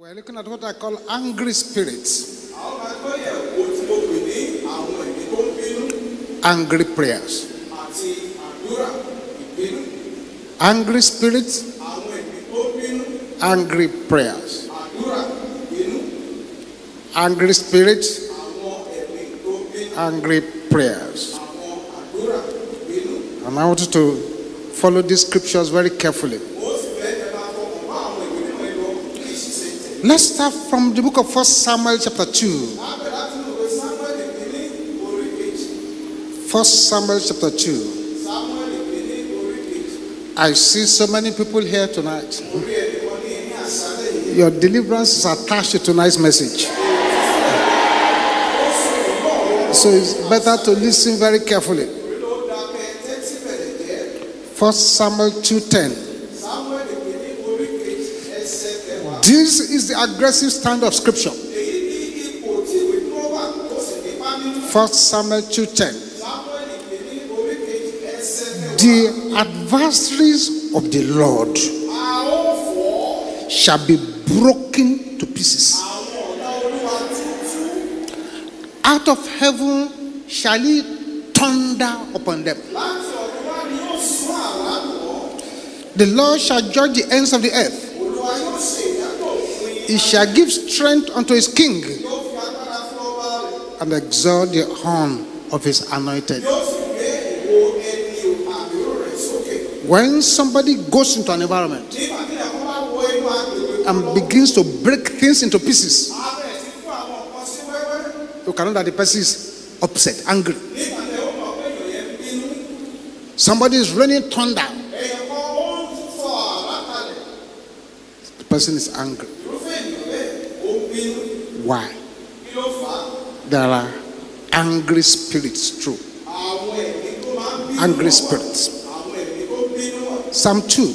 We're looking at what I call angry spirits. Angry prayers. Angry spirits. Angry prayers. Angry spirits. Angry prayers. And I want you to follow these scriptures very carefully. Let's start from the book of 1 Samuel chapter 2. 1 Samuel chapter 2. I see so many people here tonight. Your deliverance is attached to tonight's message. So it's better to listen very carefully. 1 Samuel 2:10. This is the aggressive stand of scripture. 1 Samuel 2:10. The adversaries of the Lord shall be broken to pieces. Out of heaven shall it thunder upon them. The Lord shall judge the ends of the earth. He shall give strength unto his king and exalt the horn of his anointed. When somebody goes into an environment and begins to break things into pieces, you can know that the person is upset, angry. Somebody is raining thunder. The person is angry. Why? There are angry spirits, true. Angry spirits. Psalm 2.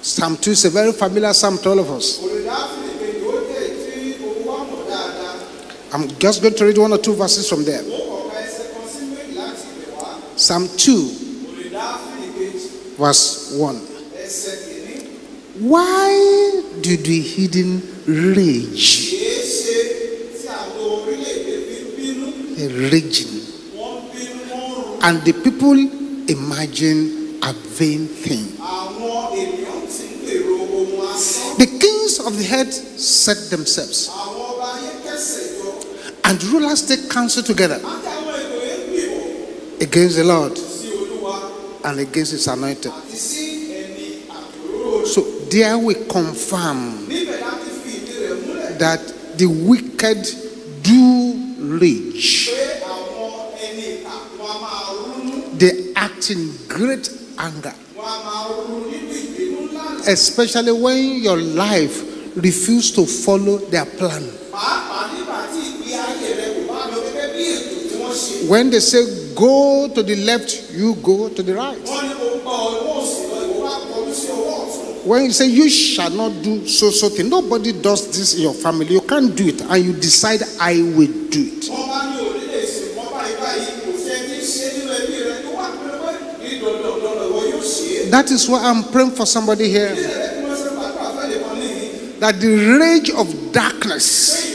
Psalm 2 is a very familiar psalm to all of us. I'm just going to read one or two verses from there. Psalm 2, verse 1. Why do the hidden rage? A raging. And the people imagine a vain thing. The kings of the earth set themselves, and rulers take counsel together against the Lord and against his anointed. So there we confirm that the wicked do rage. They act in great anger, especially when your life refuses to follow their plan. When they say go to the left, you go to the right. When you say you shall not do so thing, nobody does this in your family, you can't do it, and you decide I will do it. That is why I'm praying for somebody here, that the rage of darkness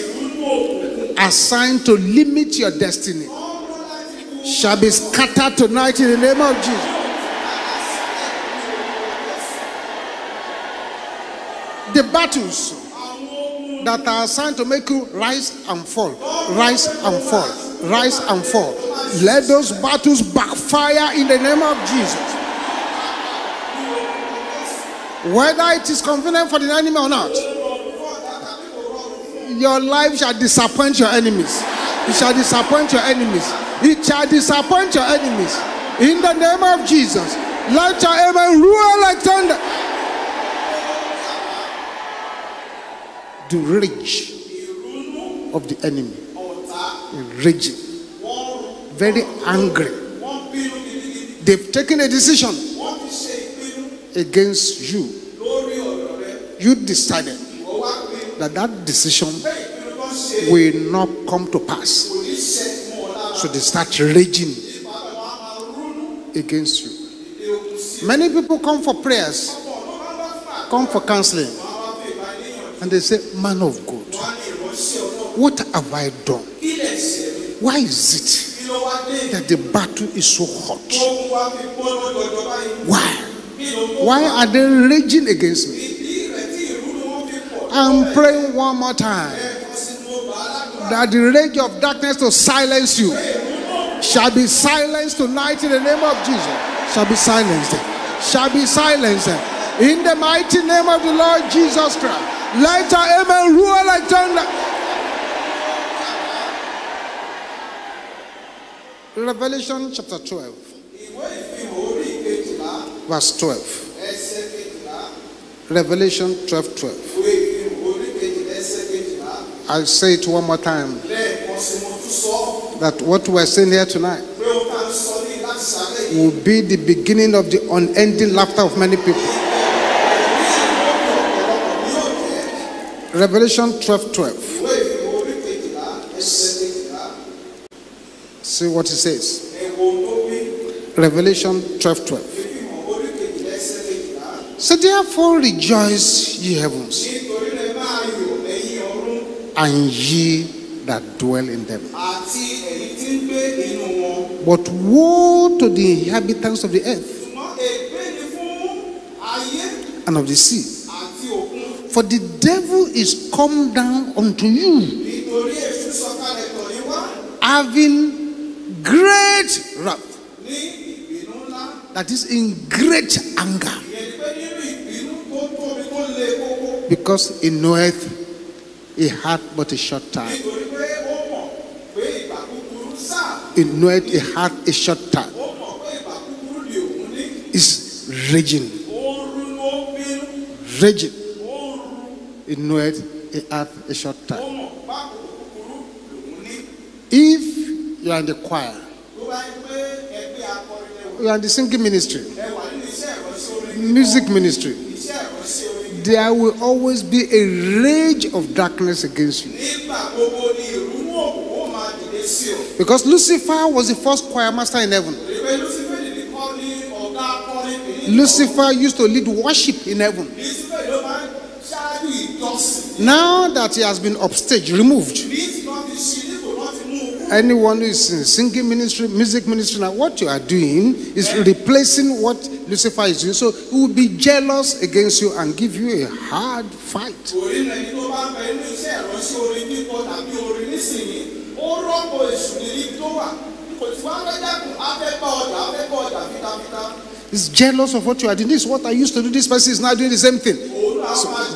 assigned to limit your destiny shall be scattered tonight in the name of Jesus. The battles that are assigned to make you rise and fall, rise and fall, rise and fall, let those battles backfire in the name of Jesus. Whether it is convenient for the enemy or not, your life shall disappoint your enemies. It shall disappoint your enemies. It shall disappoint your enemies. In the name of Jesus, let your enemy roar like thunder. The rage of the enemy, raging, very angry. They've taken a decision against you. You decided that that decision will not come to pass, so they start raging against you. Many people come for prayers, come for counseling, and they say, man of God, what have I done? Why is it that the battle is so hot? Why are they raging against me? I'm praying one more time that the rage of darkness to silence you shall be silenced tonight in the name of Jesus. Shall be silenced. Shall be silenced. In the mighty name of the Lord Jesus Christ. Let our amen rule and turn. Revelation chapter 12. Verse 12. Revelation 12:12. I'll say it one more time, that what we're saying here tonight will be the beginning of the unending laughter of many people. Revelation 12:12. See what it says. Revelation 12:12. So therefore rejoice, ye heavens, and ye that dwell in them. But woe to the inhabitants of the earth and of the sea, for the devil is come down unto you, having great wrath, that is, in great anger, because he knoweth he had but a short time. He knoweth he had a short time. He's raging. Raging. He knoweth he had a short time. If you are in the choir, you are in the singing ministry, music ministry, there will always be a rage of darkness against you. Because Lucifer was the first choir master in heaven. Lucifer used to lead worship in heaven. Now that he has been upstage, removed, anyone who is in singing ministry, music ministry, now what you are doing is replacing what Lucifer is doing. So he will be jealous against you and give you a hard fight. He's jealous of what you are doing. This is what I used to do. This person is now doing the same thing. So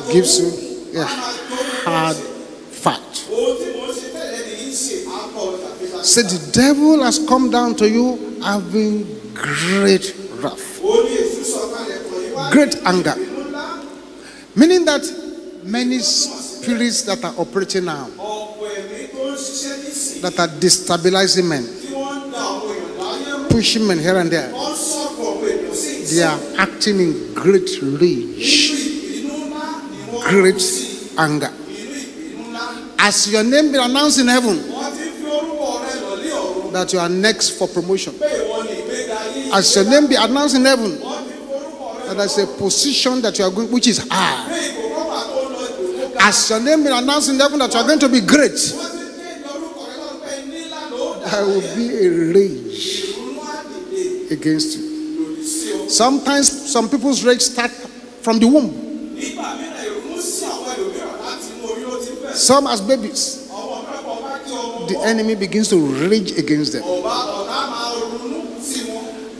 it gives you a hard fight. Say, the devil has come down to you having great wrath, great anger, meaning that many spirits that are operating now, that are destabilizing men, pushing men here and there, they are acting in great rage, great anger. As your name be announced in heaven, that you are next for promotion. As your name be announced in heaven, that is a position that you are going, which is high. As your name be announced in heaven, that you are going to be great, there will be a rage against you. Sometimes some people's rage start from the womb. Some as babies, the enemy begins to rage against them.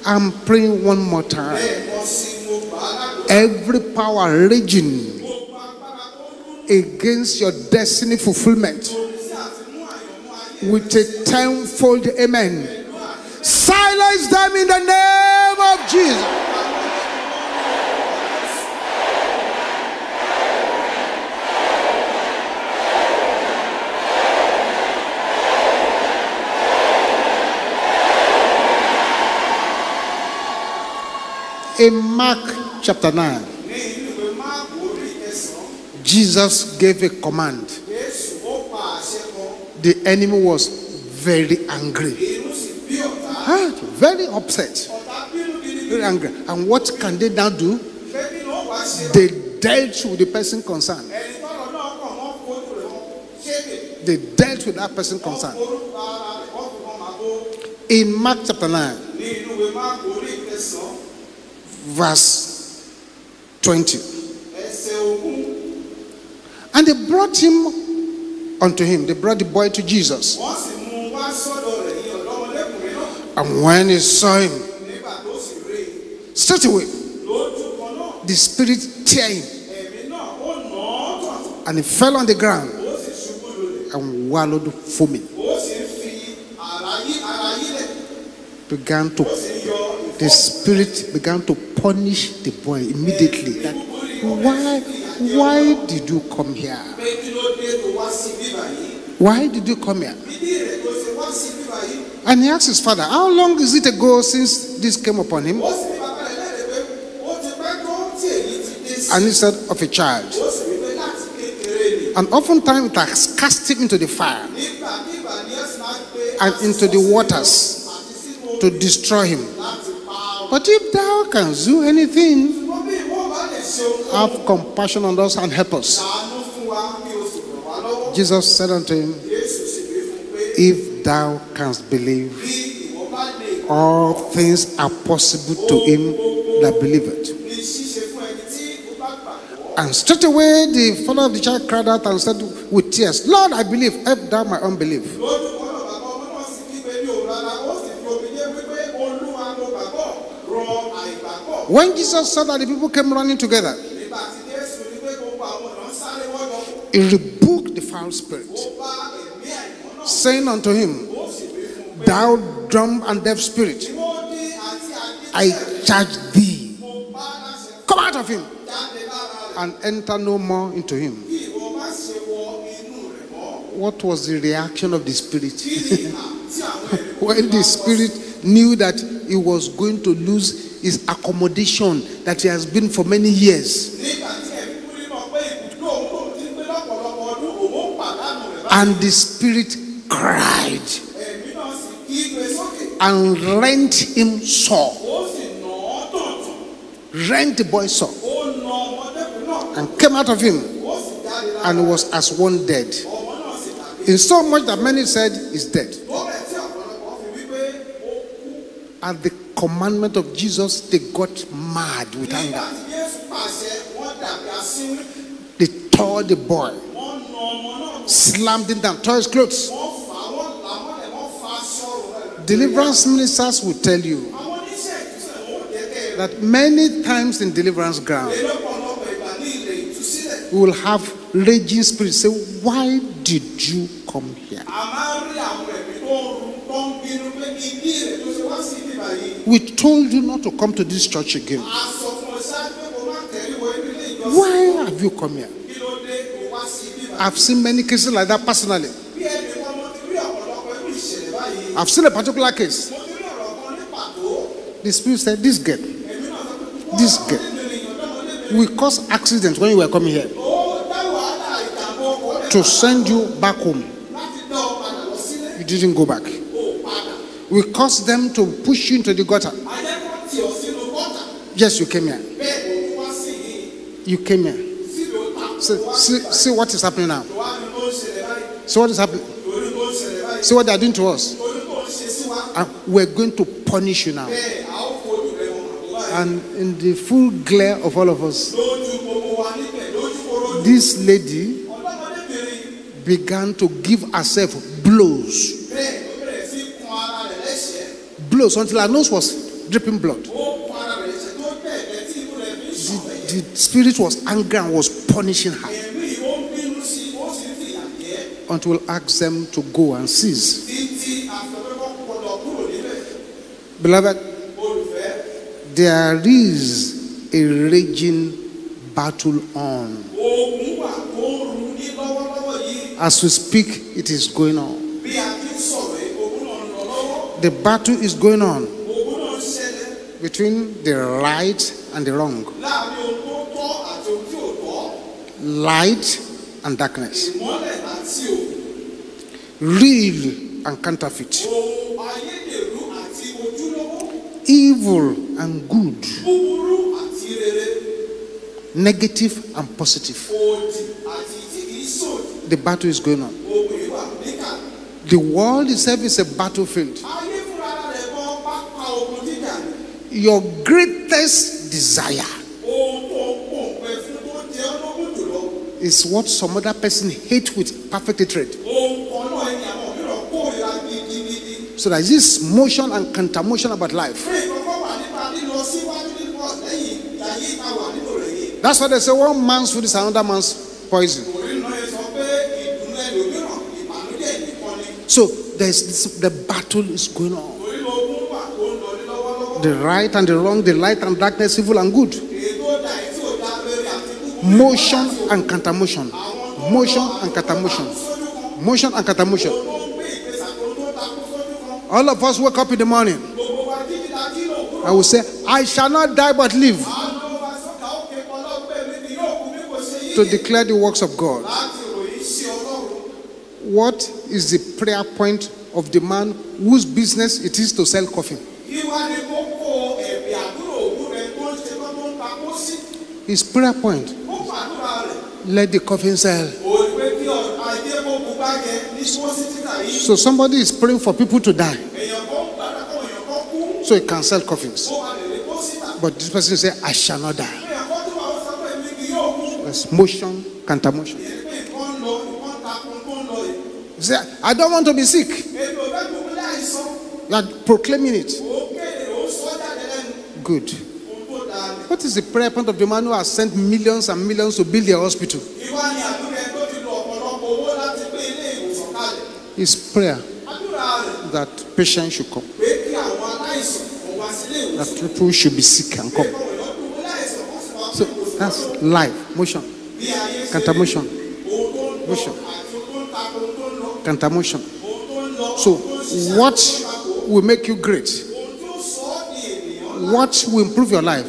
I'm praying one more time. Every power raging against your destiny fulfillment, with a tenfold amen, silence them in the name of Jesus. In Mark chapter 9, Jesus gave a command. The enemy was very angry, very upset. And what can they now do? They dealt with the person concerned. They dealt with that person concerned. In Mark chapter 9, verse 20. And they brought him unto him. They brought the boy to Jesus. And when he saw him, straightway the spirit tear him, and he fell on the ground and wallowed foaming. The spirit began to punish the boy immediately. That, why did you come here? Why did you come here? And he asked his father, how long is it ago since this came upon him? And he said, of a child. And oftentimes it has cast him into the fire and into the waters to destroy him. But if thou canst do anything, have compassion on us and help us. Jesus said unto him, if thou canst believe, all things are possible to him that believeth. And straightway the father of the child cried out and said with tears, Lord, I believe, help thou my unbelief. When Jesus saw that the people came running together, he rebuked the foul spirit, saying unto him, thou dumb and deaf spirit, I charge thee, come out of him, and enter no more into him. What was the reaction of the spirit? When the spirit knew that he was going to lose his accommodation that he has been for many years, and the spirit cried and rent him sore, rent the boy sore, and came out of him and was as one dead, in so much that many said he's dead. At the commandment of Jesus, they got mad with anger. They tore the boy, slammed him down, tore his clothes. Deliverance ministers will tell you that many times in deliverance ground, we will have raging spirits say, why did you come here? We told you not to come to this church again. Why have you come here? I've seen many cases like that personally. I've seen a particular case. The spirit said, this girl, we caused accidents when you were coming here, to send you back home. You didn't go back. We caused them to push you into the gutter. Yes, you came here. You came here. See what is happening now. See what is happening. See what they are doing to us. And we are going to punish you now. And in the full glare of all of us, this lady began to give herself blows. Until her nose was dripping blood. The spirit was angry and was punishing her. Until we asked them to go and cease. Beloved, there is a raging battle on. As we speak, it is going on. The battle is going on between the right and the wrong, light and darkness, real and counterfeit, evil and good, negative and positive. The battle is going on. The world itself is a battlefield. Your greatest desire is what some other person hates with perfect hatred. So there is this motion and counter motion about life. That's why they say one man's food is another man's poison. So the battle is going on. The right and the wrong, the light and darkness, evil and good. Motion and counter-motion. Motion and counter-motion. Motion and counter-motion. All of us wake up in the morning. I will say, I shall not die but live to declare the works of God. What is the prayer point of the man whose business it is to sell coffee? His prayer point: let the coffin sell. So somebody is praying for people to die, so he can sell coffins. But this person says, I shall not die. That's motion, counter-motion. He says, I don't want to be sick. You are proclaiming it. Good. What is the prayer point of the man who has sent millions and millions to build their hospital? His prayer that patients should come, that people should be sick and come. So that's life. Motion, counter-motion, motion, counter-motion. So what will make you great? What will improve your life?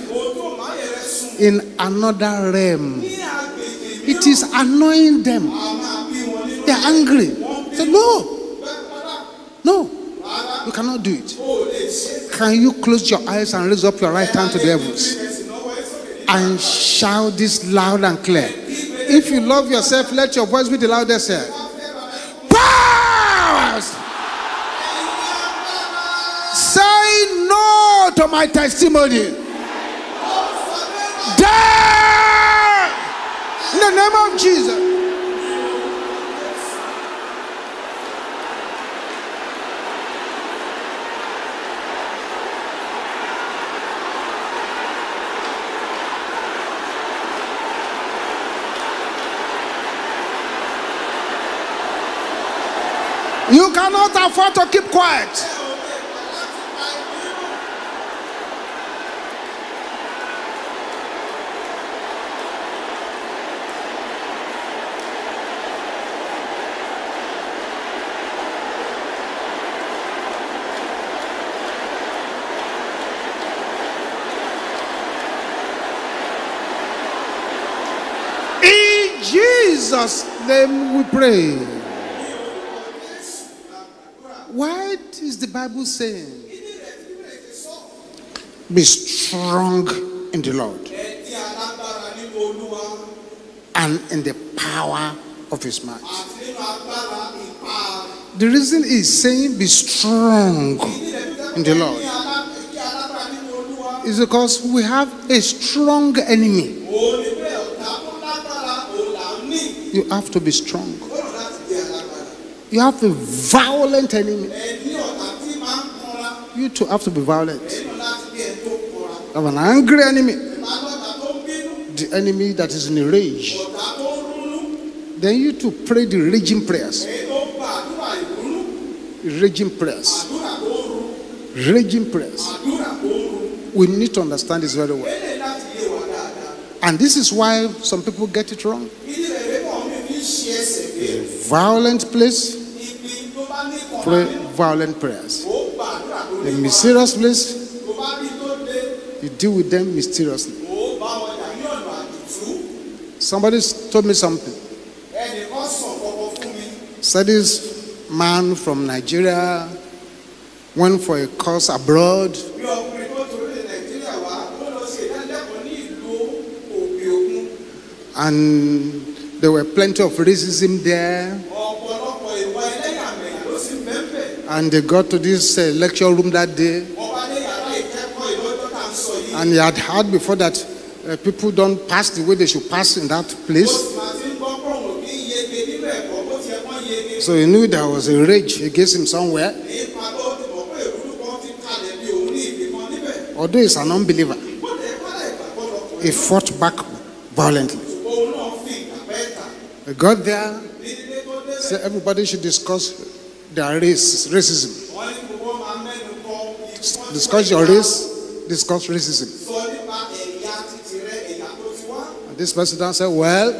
In another realm. It is annoying them. They are angry. Say, no, you cannot do it. Can you close your eyes and raise up your right hand to the heavens and shout this loud and clear? If you love yourself, let your voice be the loudest here. Powers! Say no to my testimony. Die in the name of Jesus. You cannot afford to keep quiet. Jesus' name we pray. What is the Bible saying? Be strong in the Lord and in the power of his might. The reason is saying be strong in the Lord is because we have a strong enemy. You have to be strong. You have a violent enemy. You too have to be violent. You have an angry enemy. The enemy that is in a rage. Then you too pray the raging prayers. Raging prayers. Raging prayers. We need to understand this very well. And this is why some people get it wrong. Violent place, pray violent prayers. A mysterious place, you deal with them mysteriously. Somebody told me something. Said this man from Nigeria went for a course abroad and there were plenty of racism there. And they got to this lecture room that day. And he had heard before that people don't pass the way they should pass in that place. So he knew there was a rage against him somewhere. Although he's an unbeliever, he fought back violently. He got there, said everybody should discuss their race, racism. Discuss your race, discuss racism. And this person said, well,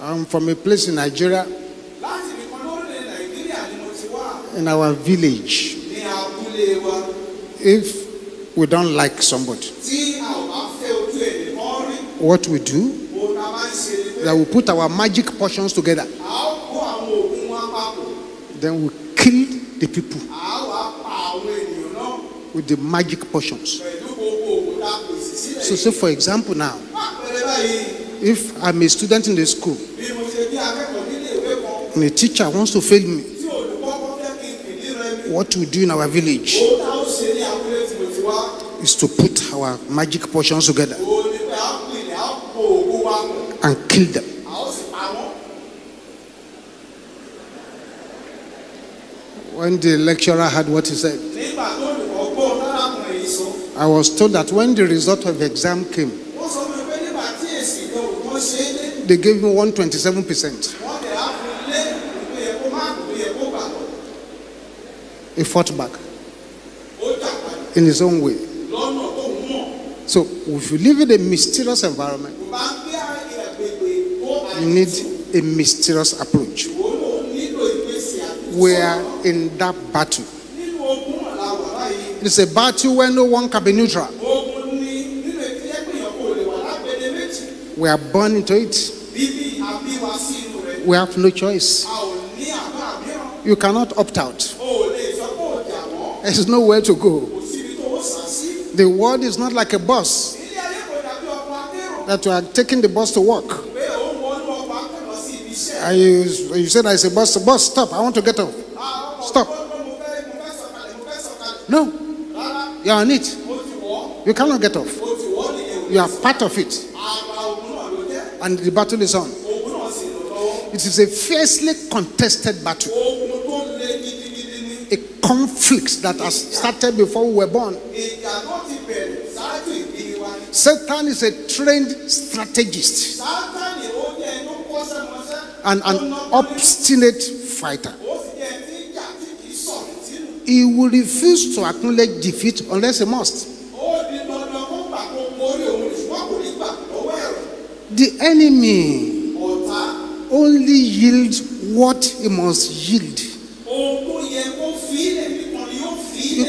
I'm from a place in Nigeria, in our village. If we don't like somebody, what we do, that we put our magic potions together. Then we kill the people with the magic potions. So say for example now, if I'm a student in the school and a teacher wants to fail me, what we do in our village is to put our magic potions together and kill them. When the lecturer heard what he said, I was told that when the result of the exam came, they gave me 127%. He fought back in his own way. So if you live in a mysterious environment, you need a mysterious approach. We are in that battle. It's a battle where no one can be neutral. We are born into it. We have no choice. You cannot opt out. There's nowhere to go. The world is not like a bus that you are taking the bus to work. And you said, I said, bus, stop. I want to get off. Stop. No. You are on it. You cannot get off. You are part of it. And the battle is on. It is a fiercely contested battle. A conflict that has started before we were born. Satan is a trained strategist and an obstinate fighter. He will refuse to acknowledge defeat unless he must. The enemy only yields what he must yield.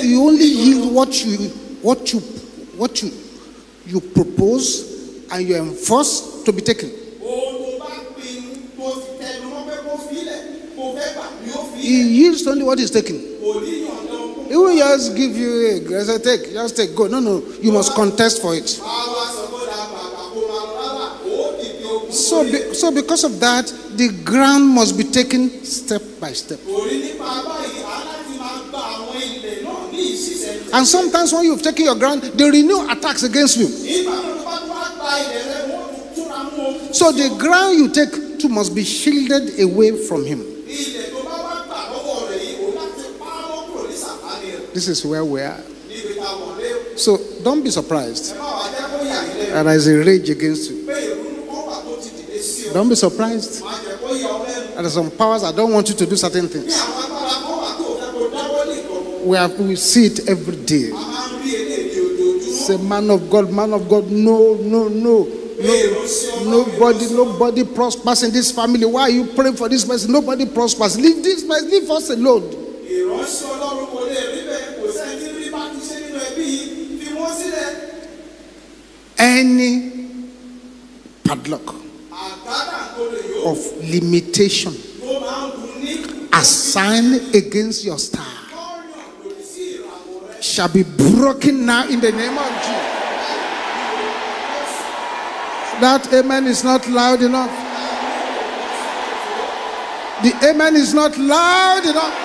You only yield what you propose and you enforce to be taken. He yields only what is taken. He will just give you a grace, take, just take, go. No, you must contest for it. So because of that, the ground must be taken step by step. And sometimes when you've taken your ground, they renew attacks against you. So the ground you take too must be shielded away from him. This is where we are. So don't be surprised that there is a rage against you. Don't be surprised that there are some powers that don't want you to do certain things. We see it every day. Say, man of God, no. Nobody prospers in this family. Why are you praying for this person? Nobody prospers. Leave this person, leave us alone. Any padlock of limitation assigned against your star shall be broken now in the name of Jesus. That amen is not loud enough. The amen is not loud enough.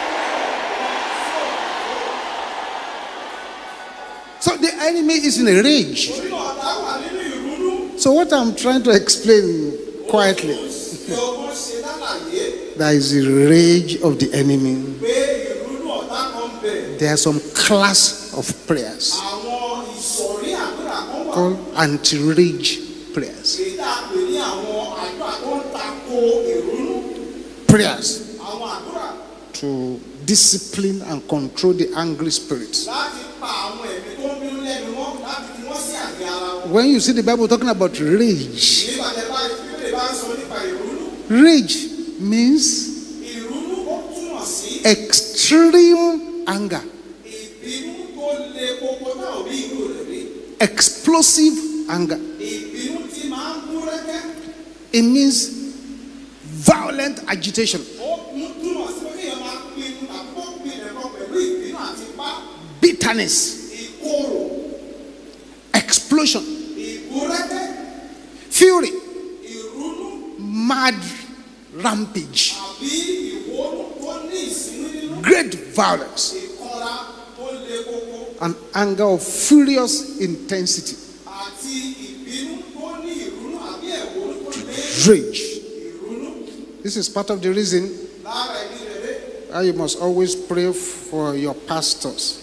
So the enemy is in a rage. So what I'm trying to explain quietly, there is a rage of the enemy. There are some class of prayers called anti-rage prayers. Prayers to discipline and control the angry spirits. When you see the Bible talking about rage, rage means extreme anger, explosive anger. It means violent agitation, bitterness, explosion, fury, mad rampage, great violence, an anger of furious intensity, rage. This is part of the reason why you must always pray for your pastors.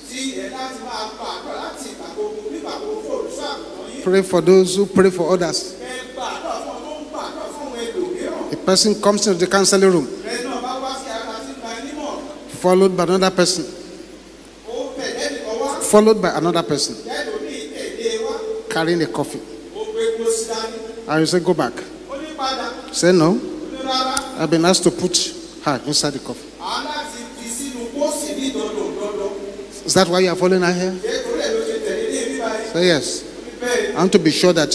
Pray for those who pray for others. A person comes into the counseling room, followed by another person, followed by another person, carrying a coffee. And you say, go back. Say, no. I've been asked to put her inside the coffee. Is that why you are following her here? Say, yes. I want to be sure that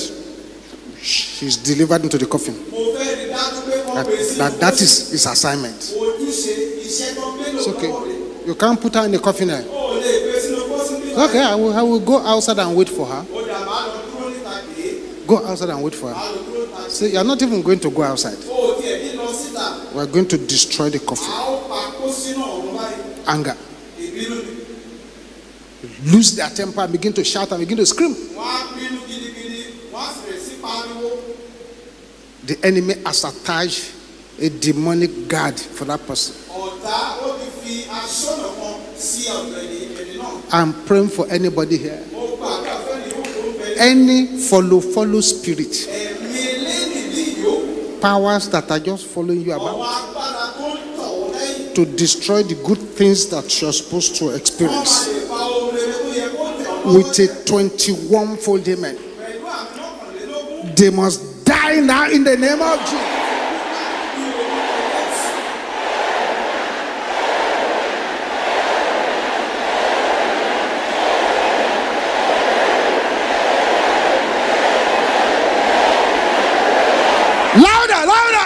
she's delivered into the coffin. That is his assignment. It's okay. You can't put her in the coffin there. Okay, I will go outside and wait for her. Go outside and wait for her. See, you're not even going to go outside. We're going to destroy the coffin. Anger. Lose their temper and begin to shout and begin to scream. The enemy has attached a demonic guard for that person. I'm praying for anybody here. Any follow spirit. Powers that are just following you about to destroy the good things that you're supposed to experience. With a 21-fold amen. They must die now in the name of Jesus. Louder, louder.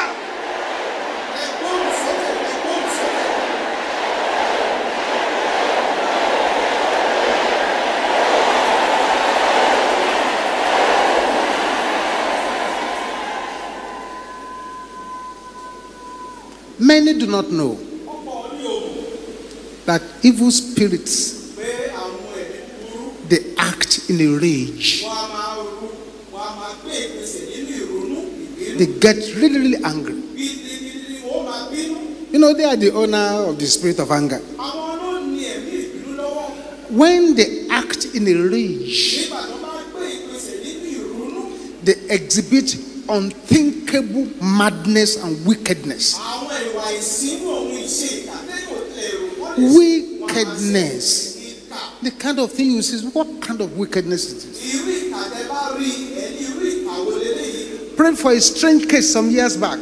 Many do not know that evil spirits, they act in a rage. They get really, really angry. You know, they are the owner of the spirit of anger. When they act in a rage, they exhibit unthinkable madness and wickedness. Wickedness. The kind of thing you see, what kind of wickedness is this? Prayed for a strange case some years back.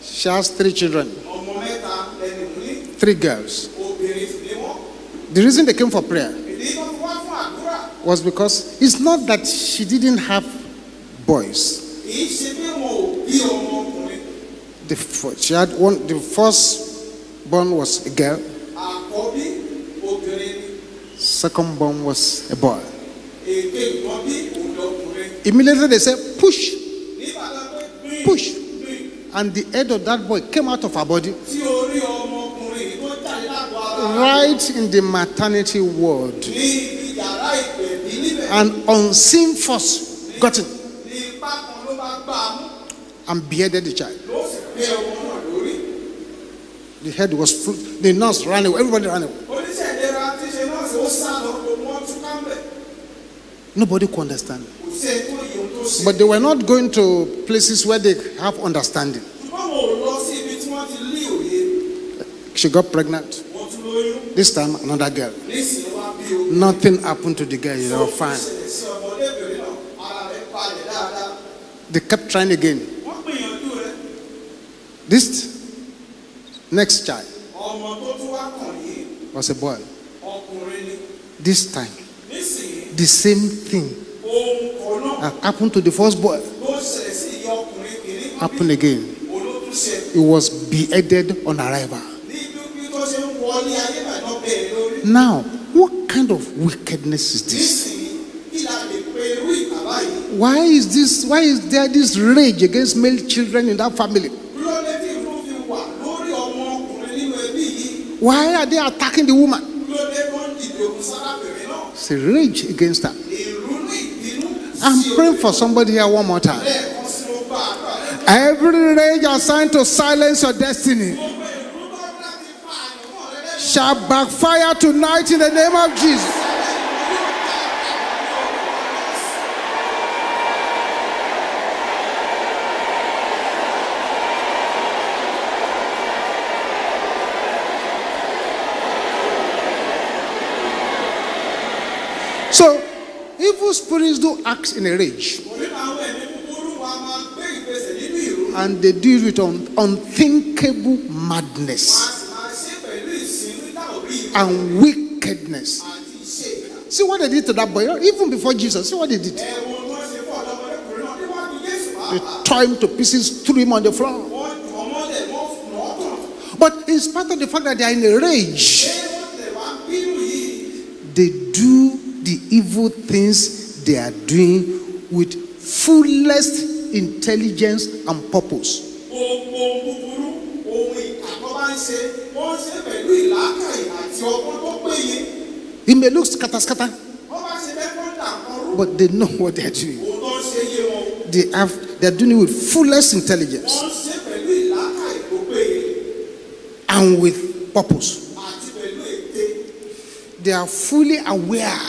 She has 3 children. 3 girls. The reason they came for prayer was because it's not that she didn't have boys. She had one. The firstborn was a girl. Secondborn was a boy. Immediately they said, push, push. And the head of that boy came out of her body, right in the maternity ward. An unseen force got it and beheaded the child. The head was full. The nurse ran away. Everybody ran away. Nobody could understand. But they were not going to places where they have understanding. She got pregnant. This time, another girl. Nothing happened to the girl. They were fine. They kept trying again. This next child was a boy. This time, the same thing that happened to the first boy happened again. It was beheaded on arrival. Now, what kind of wickedness is this? Why is this? Why is there this rage against male children in that family? Why are they attacking the woman? It's a rage against her. I'm praying for somebody here one more time. Every rage assigned to silence your destiny shall backfire tonight in the name of Jesus. So, evil spirits do acts in a rage. And they do it with unthinkable madness and wickedness. See what they did to that boy, even before Jesus. See what they did. They tore him to pieces, threw him on the floor. But in spite of the fact that they are in a rage, they do the evil things they are doing with fullest intelligence and purpose. It may look scatter, but they know what they are doing. They are doing it with fullest intelligence and with purpose. They are fully aware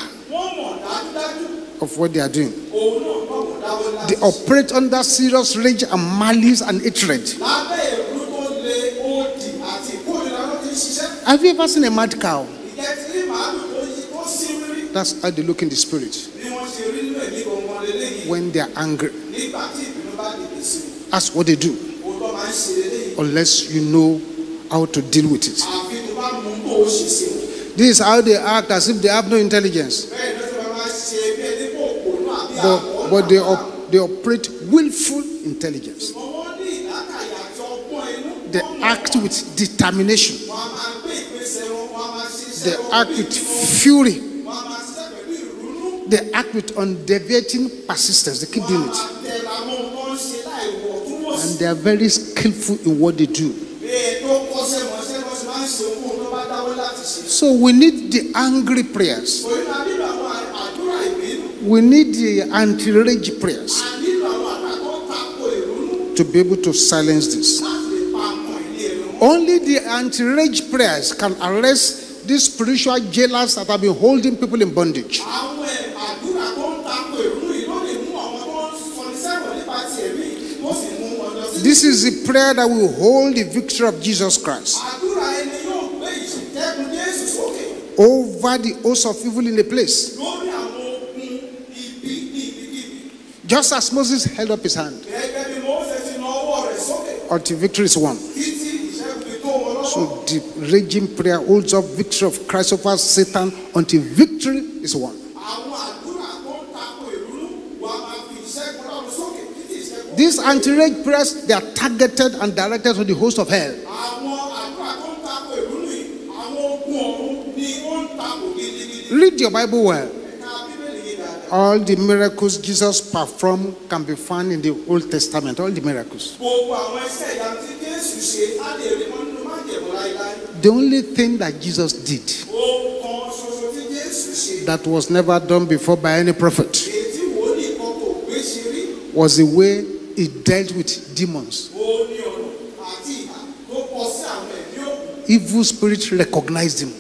of what they are doing. They operate under serious rage and malice and hatred. Have you ever seen a mad cow? That's how they look in the spirit when they are angry. That's what they do, unless you know how to deal with it. This is how they act, as if they have no intelligence. But they operate willful intelligence. They act with determination. They act with fury. They act with undeviating persistence. They keep doing it. And they are very skillful in what they do. So we need the angry prayers. We need the anti-rage prayers to be able to silence this. Only the anti-rage prayers can arrest these spiritual jailers that have been holding people in bondage. This is the prayer that will hold the victory of Jesus Christ over the hosts of evil in the place. Just as Moses held up his hand until victory is won, so the raging prayer holds up victory of Christ over Satan until victory is won. These anti-rage prayers, they are targeted and directed to the host of hell. Read your Bible well. All the miracles Jesus performed can be found in the Old Testament. All the miracles. The only thing that Jesus did that was never done before by any prophet was the way he dealt with demons. Evil spirits recognized him.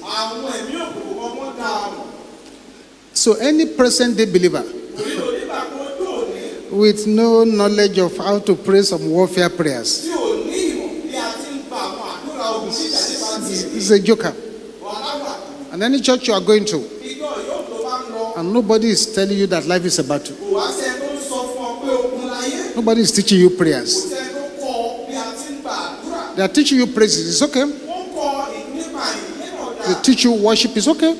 So any present-day believer with no knowledge of how to pray some warfare prayers is a joker. And any church you are going to, and nobody is telling you that life is a battle. Nobody is teaching you prayers. They are teaching you praises. It's okay. They teach you worship. It's okay.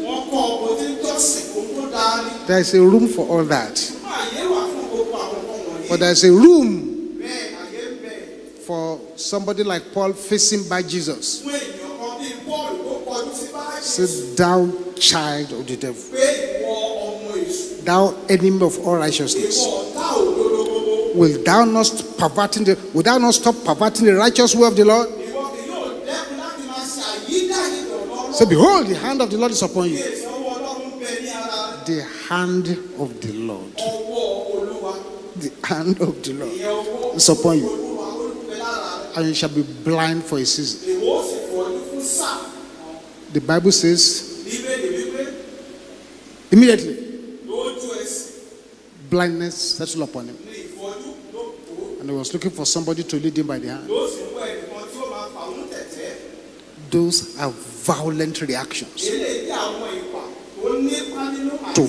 There is a room for all that. But there is a room for somebody like Paul facing by Jesus. Sit down, child of the devil. Thou enemy of all righteousness. Will thou not perverting the, will thou not stop perverting the righteous way of the Lord? So behold, the hand of the Lord is upon you. The hand of the Lord. The hand of the Lord is upon you. And you shall be blind for a season. The Bible says, immediately, blindness settled upon him. And he was looking for somebody to lead him by the hand. Those are violent reactions to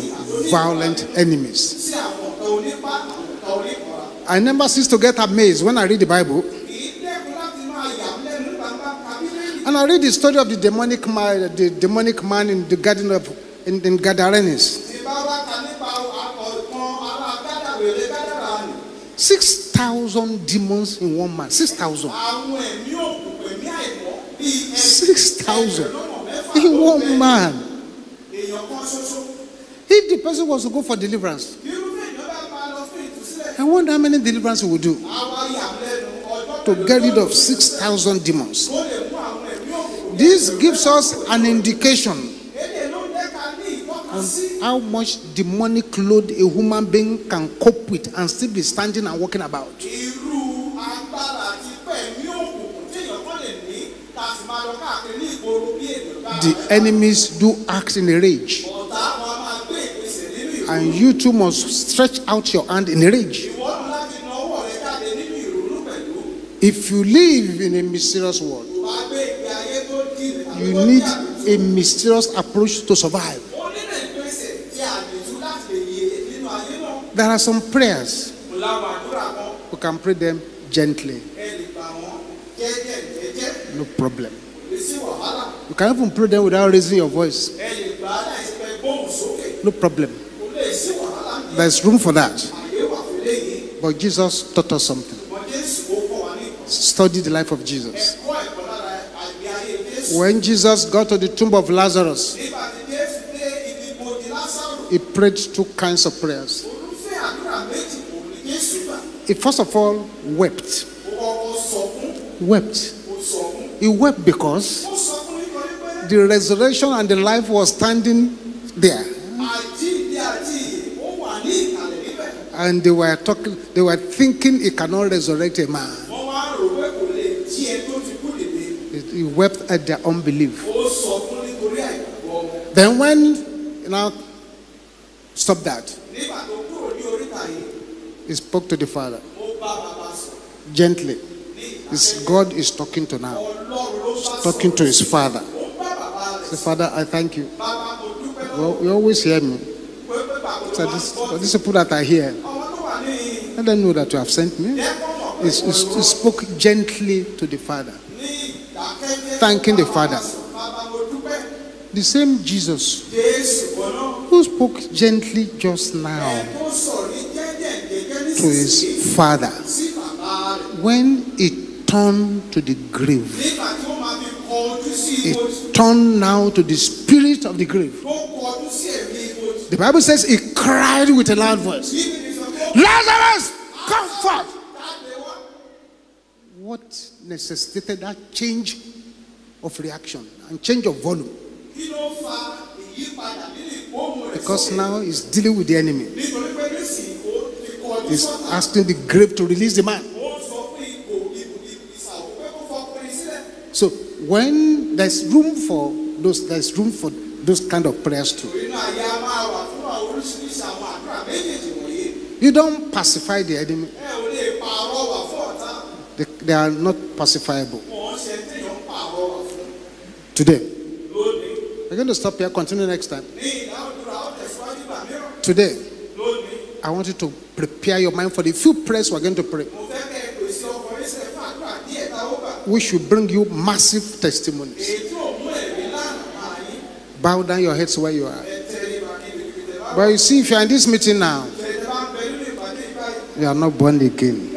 violent enemies. I never cease to get amazed when I read the Bible. And I read the story of the demonic man in the garden of in Gadarenes. 6,000 demons in one man. 6,000. 6,000 in one man. If the person was to go for deliverance, I wonder how many deliverance he would do to get rid of 6,000 demons. This gives us an indication of how much demonic load a human being can cope with and still be standing and walking about. The enemies do act in a rage. And you too must stretch out your hand in a rage. If you live in a mysterious world, you need a mysterious approach to survive. There are some prayers. You can pray them gently. No problem. You can even pray them without raising your voice. No problem. There's room for that. But Jesus taught us something. Study the life of Jesus. When Jesus got to the tomb of Lazarus, he prayed two kinds of prayers. He first of all wept. Wept. He wept because the resurrection and the life was standing there. And they were thinking he cannot resurrect a man. He wept at their unbelief. Then when, now stop that. He spoke to the Father gently. His God is talking to now. He's talking to his Father. Say, Father, I thank you. Well, you always hear me. So these people that are here, I don't know that you have sent me. He spoke gently to the Father, thanking the Father. The same Jesus who spoke gently just now to his Father, when it turned to the grave, it turned now to the spirit of the grave. The Bible says it cried with a loud voice, Lazarus, come forth! What necessitated that change of reaction and change of volume? Because now he's dealing with the enemy. He's asking the grave to release the man. So when there's room for those kind of prayers too. You don't pacify the enemy. They are not pacifiable. Today. We're going to stop here. Continue next time. Today, I want you to prepare your mind for the few prayers we're going to pray. We should bring you massive testimonies. Bow down your heads where you are. But you see, if you are in this meeting now, you are not born again.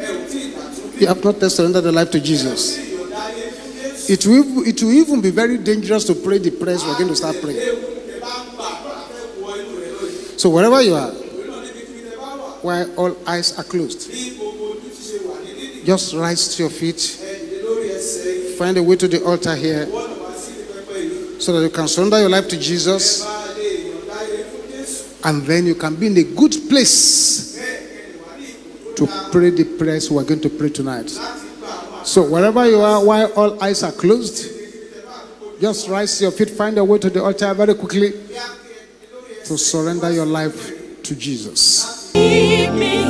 You have not surrendered your life to Jesus. It will even be very dangerous to pray the prayers we're going to start praying. So wherever you are, while all eyes are closed, just rise to your feet. Find a way to the altar here so that you can surrender your life to Jesus, and then you can be in a good place to pray the prayers we are going to pray tonight. So wherever you are, while all eyes are closed, just rise to your feet, find a way to the altar very quickly to surrender your life to Jesus. Keep me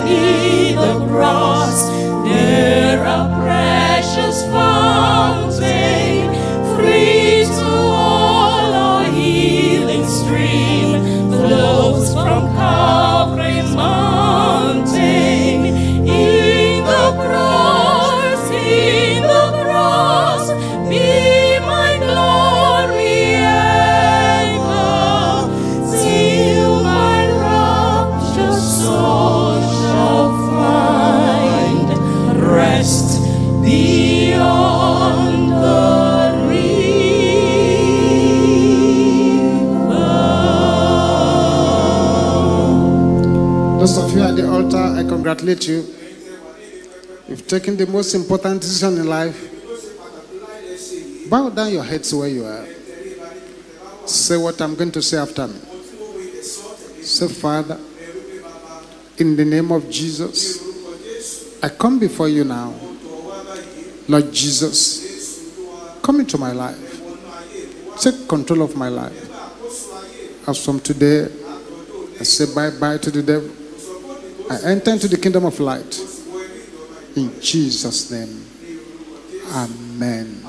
in the cross, there are precious fountain, free to all our healing stream, flows from Calvary's mountain. In the cross, in the cross, be my glory and love, till my righteous soul shall find rest beyond the river. Those of you at the altar, I congratulate you. You've taken the most important decision in life. Bow down your heads where you are. Say what I'm going to say after me. Say, Father, in the name of Jesus, I come before you now. Lord Jesus, come into my life. Take control of my life. As from today, I say bye-bye to the devil. I enter into the kingdom of light. In Jesus' name, amen.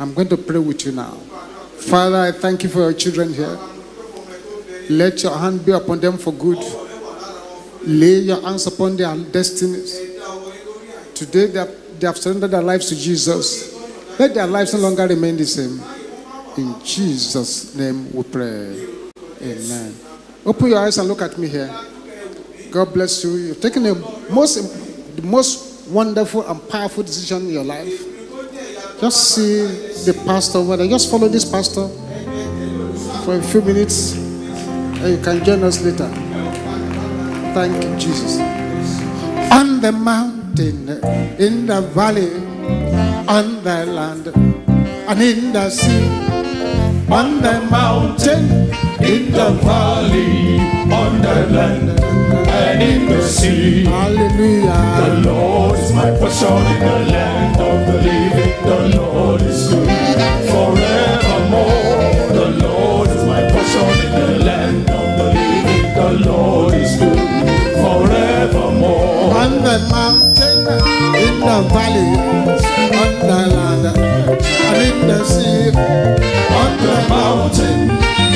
I'm going to pray with you now. Father, I thank you for your children here. Let your hand be upon them for good. Lay your hands upon their destinies. Today they have surrendered their lives to Jesus. Let their lives no longer remain the same. In Jesus' name we pray. Amen. Open your eyes and look at me here. God bless you. You've taken the most wonderful and powerful decision in your life. Just see the pastor over there. Just follow this pastor for a few minutes, and you can join us later. Thank you, Jesus. On the mountain, in the valley, on the land, and in the sea. On the mountain, in the valley, on the land, and in the sea. Hallelujah. The Lord is my portion in the land of the living. The Lord is good forevermore. The Lord is my portion in the land of the living. The Lord is good forevermore. On the mountain, in the valley, on the land, and in the sea. On the mountain,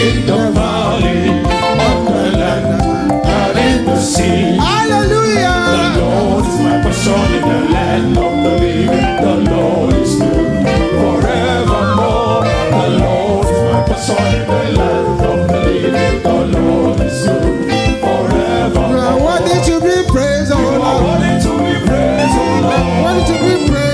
in the valley, on the land, and in the sea. Hallelujah! The Lord is my portion in the land of the living. The Lord is good forevermore. The Lord is my portion in the land of the living. The Lord is good forevermore. You are worthy to be praised, O Lord. You are worthy to be praised, O Lord.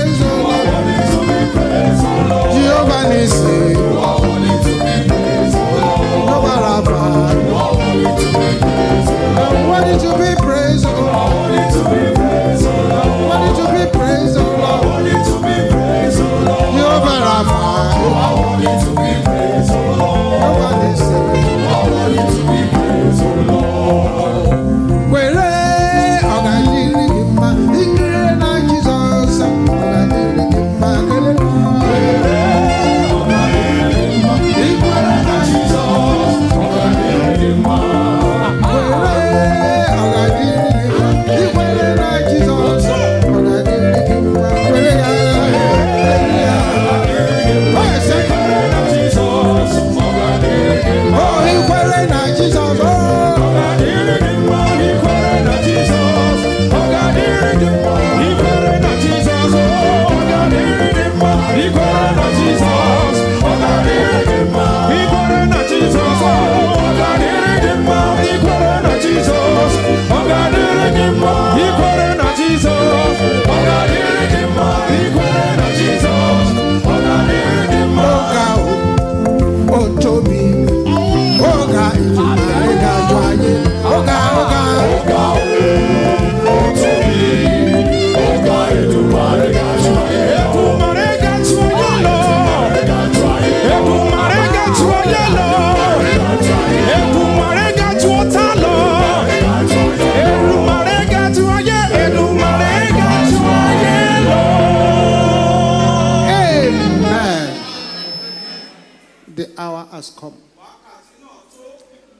has come.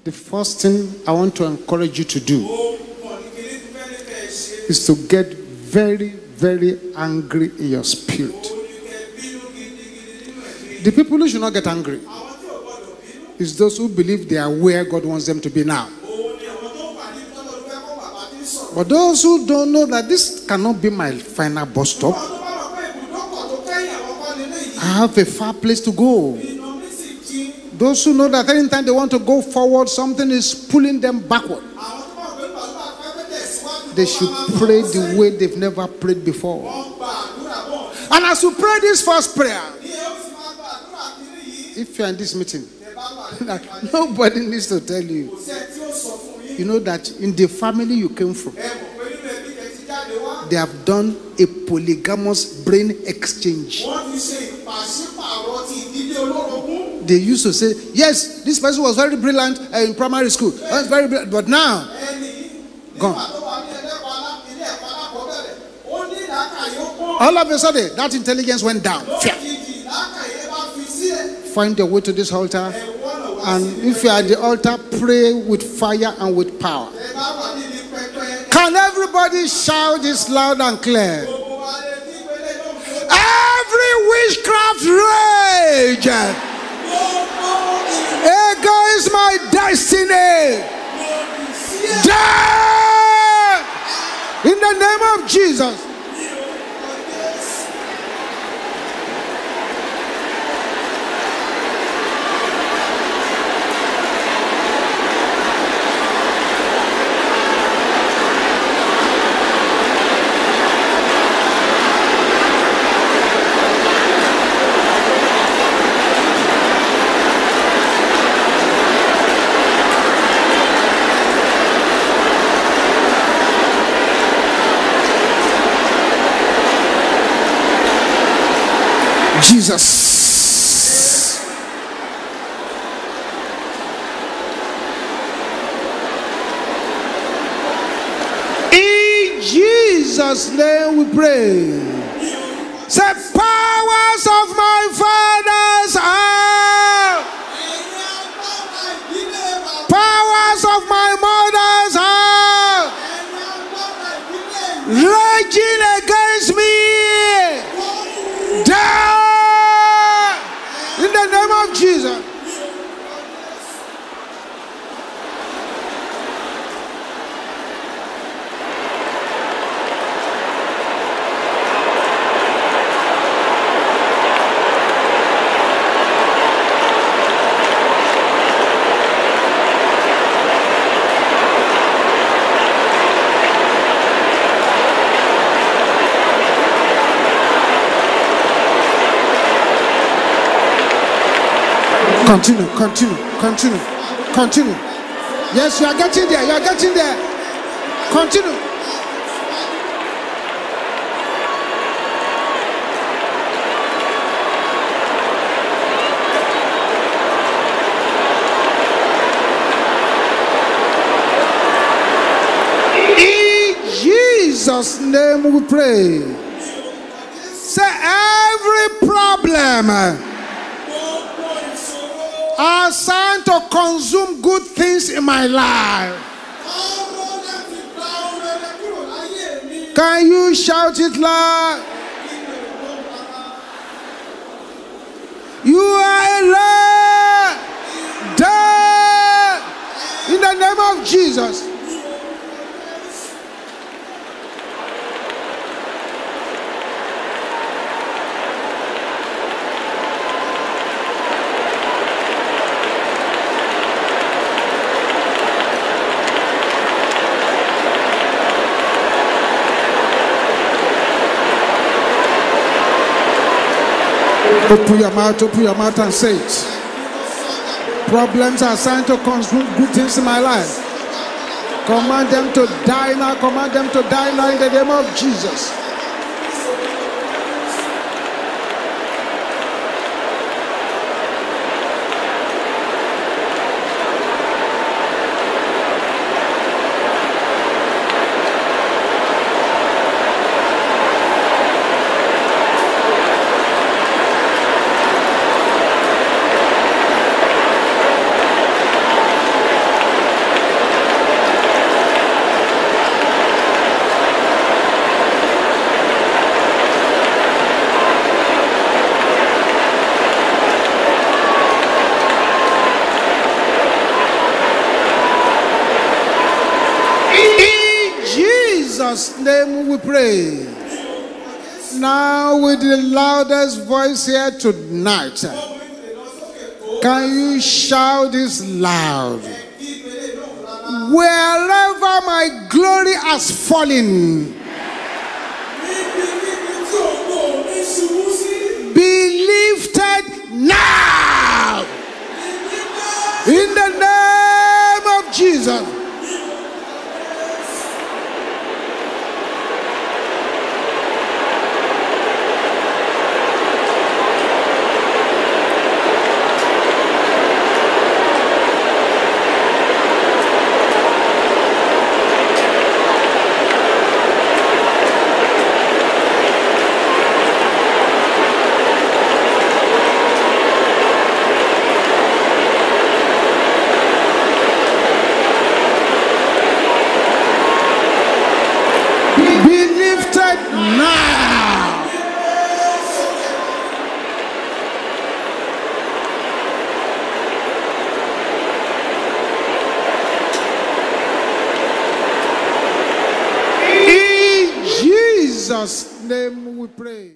The first thing I want to encourage you to do is to get very, very angry in your spirit. The people who should not get angry is those who believe they are where God wants them to be now. But those who don't know that this cannot be my final bus stop, I have a far place to go. Those who know that anytime they want to go forward, something is pulling them backward. They should pray the way they've never prayed before. And as you pray this first prayer, if you're in this meeting, like, nobody needs to tell you. You know that in the family you came from, they have done a polygamous brain exchange. They used to say, yes, this person was very brilliant in primary school, very brilliant, but now, gone. All of a sudden, that intelligence went down. Find your way to this altar. And if you are at the altar, pray with fire and with power. Can everybody shout this loud and clear? Every witchcraft rage against my destiny, die in the name of Jesus. Jesus. In Jesus' name we pray. The powers of my fathers are, powers of my mothers are raging against me. Die. Jesus. Continue, continue, continue, continue. Yes, you are getting there, you are getting there. Continue. In Jesus' name we pray. Say every problem assigned to consume good things in my life, can you shout it loud? You are alive, dead in the name of Jesus. Open your mouth and say it. Problems are assigned to consume good things in my life. Command them to die now, command them to die now in the name of Jesus. Jesus' name we pray. Now with the loudest voice here tonight, can you shout this loud? Wherever my glory has fallen, be lifted now, in the name of Jesus. In Jesus' name we pray.